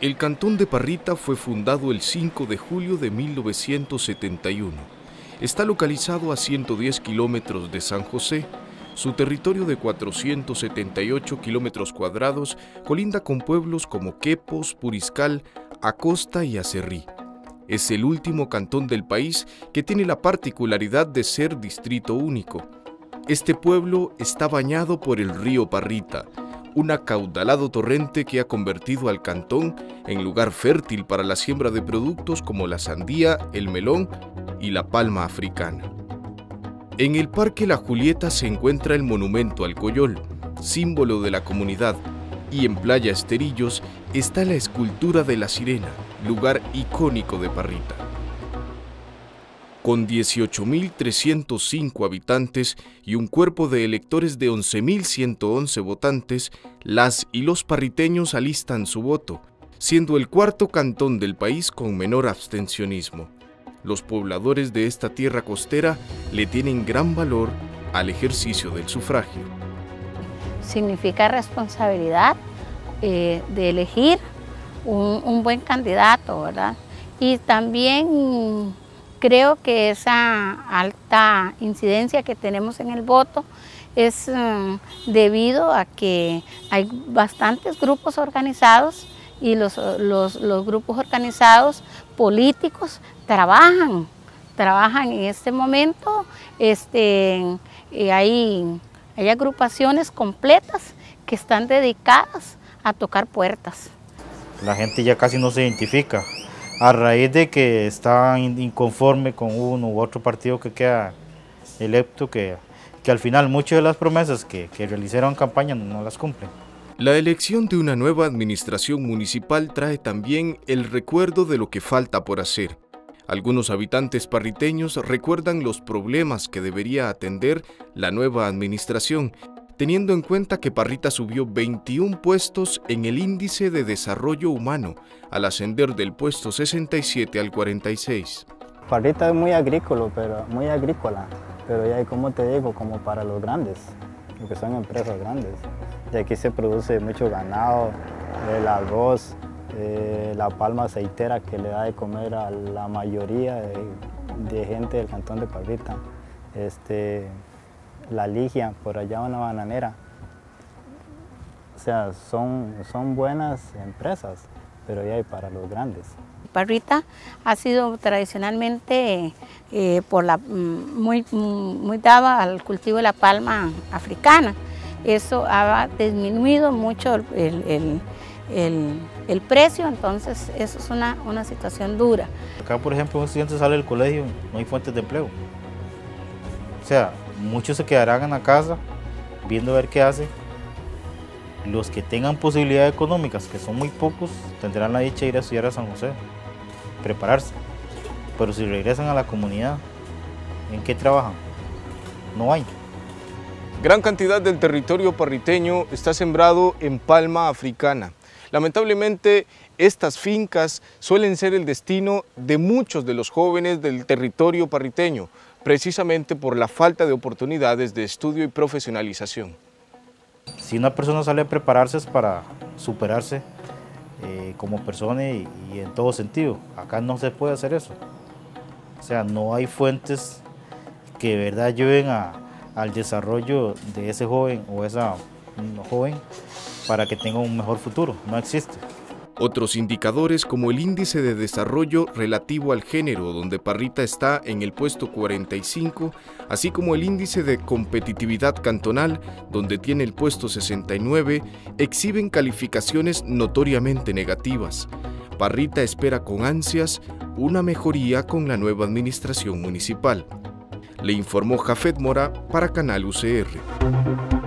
El cantón de Parrita fue fundado el 5 de julio de 1971. Está localizado a 110 kilómetros de San José. Su territorio de 478 kilómetros cuadrados colinda con pueblos como Quepos, Puriscal, Acosta y Acerrí. Es el último cantón del país que tiene la particularidad de ser distrito único. Este pueblo está bañado por el río Parrita, un acaudalado torrente que ha convertido al cantón en lugar fértil para la siembra de productos como la sandía, el melón y la palma africana. En el Parque La Julieta se encuentra el monumento al Coyol, símbolo de la comunidad, y en Playa Esterillos está la escultura de la Sirena, lugar icónico de Parrita. Con 18.305 habitantes y un cuerpo de electores de 11.111 votantes, las y los parriteños alistan su voto, siendo el cuarto cantón del país con menor abstencionismo. Los pobladores de esta tierra costera le tienen gran valor al ejercicio del sufragio. Significa responsabilidad de elegir un buen candidato, ¿verdad? Y también creo que esa alta incidencia que tenemos en el voto es debido a que hay bastantes grupos organizados y los grupos organizados políticos trabajan en este momento. Hay agrupaciones completas que están dedicadas a tocar puertas. La gente ya casi no se identifica, a raíz de que está inconforme con uno u otro partido que queda electo, que al final muchas de las promesas que realizaron campaña no las cumplen. La elección de una nueva administración municipal trae también el recuerdo de lo que falta por hacer. Algunos habitantes parriteños recuerdan los problemas que debería atender la nueva administración, teniendo en cuenta que Parrita subió 21 puestos en el Índice de Desarrollo Humano, al ascender del puesto 67 al 46. Parrita es muy agrícola, pero ya como te digo, como para los grandes, lo que son empresas grandes. Y aquí se produce mucho ganado, el arroz, la palma aceitera que le da de comer a la mayoría de gente del cantón de Parrita, la ligia, por allá una bananera. O sea, son buenas empresas, pero ya hay para los grandes. Parrita ha sido tradicionalmente muy dada al cultivo de la palma africana. Eso ha disminuido mucho el precio, entonces eso es una situación dura. Acá, por ejemplo, un estudiante sale del colegio, no hay fuentes de empleo. O sea, muchos se quedarán en la casa viendo a ver qué hace. Los que tengan posibilidades económicas, que son muy pocos, tendrán la dicha de ir a estudiar a San José, prepararse. Pero si regresan a la comunidad, ¿en qué trabajan? No hay. Gran cantidad del territorio parriteño está sembrado en palma africana. Lamentablemente, estas fincas suelen ser el destino de muchos de los jóvenes del territorio parriteño, precisamente por la falta de oportunidades de estudio y profesionalización. Si una persona sale a prepararse es para superarse como persona y en todo sentido. Acá no se puede hacer eso. O sea, no hay fuentes que de verdad ayuden al desarrollo de ese joven o esa joven para que tenga un mejor futuro. No existe. Otros indicadores como el Índice de Desarrollo Relativo al Género, donde Parrita está en el puesto 45, así como el Índice de Competitividad Cantonal, donde tiene el puesto 69, exhiben calificaciones notoriamente negativas. Parrita espera con ansias una mejoría con la nueva administración municipal. Le informó Jafet Mora para Canal UCR.